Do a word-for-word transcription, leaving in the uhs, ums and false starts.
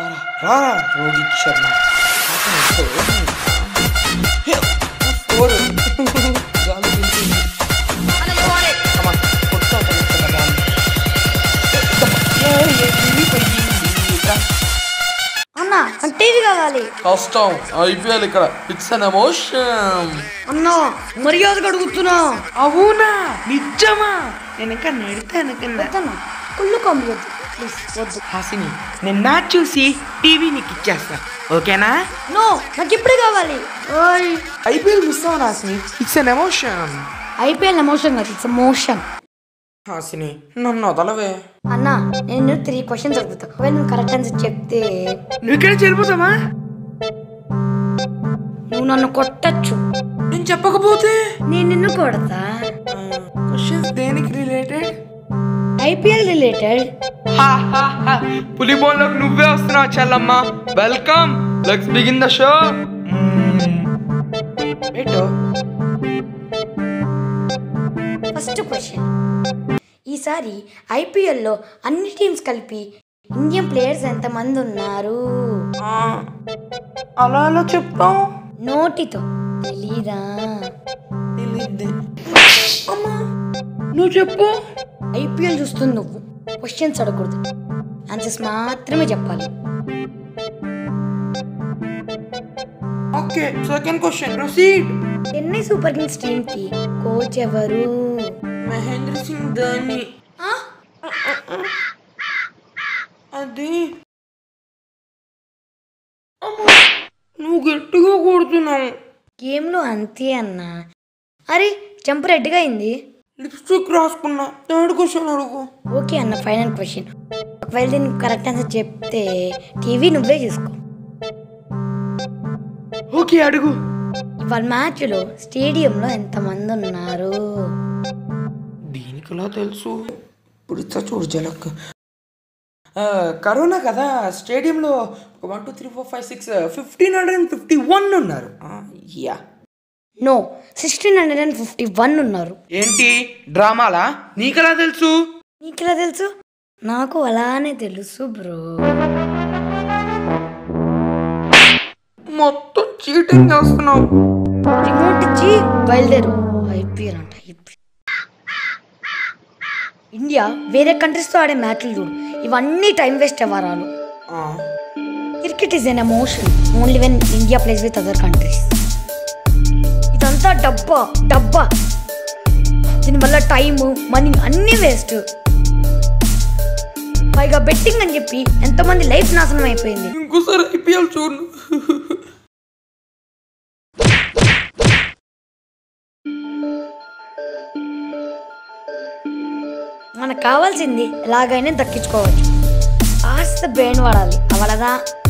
Rohit Sharma I P L it's an emotion अन्ना मर्याद अडुगुतुन्ना अवुना निज्जमा नेनका नेडता नेकन्ना कुल्लु कंबियद हासिनी निन्ना चूसी टीवी नी किच्चेस्ता ओकेना नो नाकु इप्पुडे कावाली ओय आई पी एल मिस अवना Hasini it's an emotion I P L emotion कादु इट्स एमोशन हासिनी नन्नु वदलवे अन्ना नेनु तीन क्वेश्चन्स अडुगुता अवे नु करेक्ट आन्सर चेप्ते नु इक्कड चेरिपोतामा ఐపీఎల్ లో అన్ని టీమ్స్ కలిపి ఇండియన్ ప్లేయర్స్ ఎంత మంది ఉన్నారు అలా అలా చెప్తాం नोटी तो तेलीदा तेलीदे अम्मा नु చెప్పు ఐపీఎల్ చూస్తున్నా నువ్వు క్వశ్చన్స్ అడగకూడదు ఆన్సర్స్ మాత్రమే చెప్పాలి okay second question proceed Chennai Super Kings team కి కోచ్ ఎవరు మహేంద్ర సింగ్ ధోని ఆ అది అమ్మా నువ్వు గట్టిగా కొడుతున్నావు గేమ్లో అంతే అన్న అరే జంప్ రెడ్గా అయింది లిప్స్టిక్ రాసుకున్నా థర్డ్ క్వశ్చన్ అడుగు ఓకే అన్న ఫైనల్ క్వశ్చన్ ఒకవేళ నేను కరెక్ట్ ఆన్సర్ చెప్తే టీవీ నువ్వే చూసుకో ఓకే అడుగు ఇవాళ మ్యాచ్లో స్టేడియంలో ఎంతమంది ఉన్నారు దీనికిలా తెలుసు ఇప్పుడు చూడు జలక్క కరోనా కదా స్టేడియంలో one two three four five six fifteen hundred fifty one ఉన్నారు yeah no sixteen fifty one ఉన్నారు ఏంటి డ్రామాలా నీకలా తెలుసు నీకలా తెలుసు నాకు అలానే తెలుసు బ్రో మొత్తం చీటింగ్ చేస్తున్నావు రిమోట్ ఇచ్చి బయలుదేరు ఐపీఎల్ అంట ఇండియా వేరే కంట్రీస్ తో ఆడే మ్యాచ్లు చూడు ఇవన్నీ టైం వేస్ట్ అవ్వరాలు cricket is an emotion only when India plays with other countries ఇదంతా డబ్బా డబ్బా దీనివల్ల టైం మనీ అన్నీ వేస్ట్ పైగా బెట్టింగ్ అని చెప్పి ఎంతమంది లైఫ్ నాశనం అయిపోయింది ఇంకోసారి ఐపీఎల్ చూడు మనకు కావాల్సింది ఎలాగైనా దక్కించుకోవచ్చు ఆస్తి బ్రెయిన్ వాడాలి అవలదా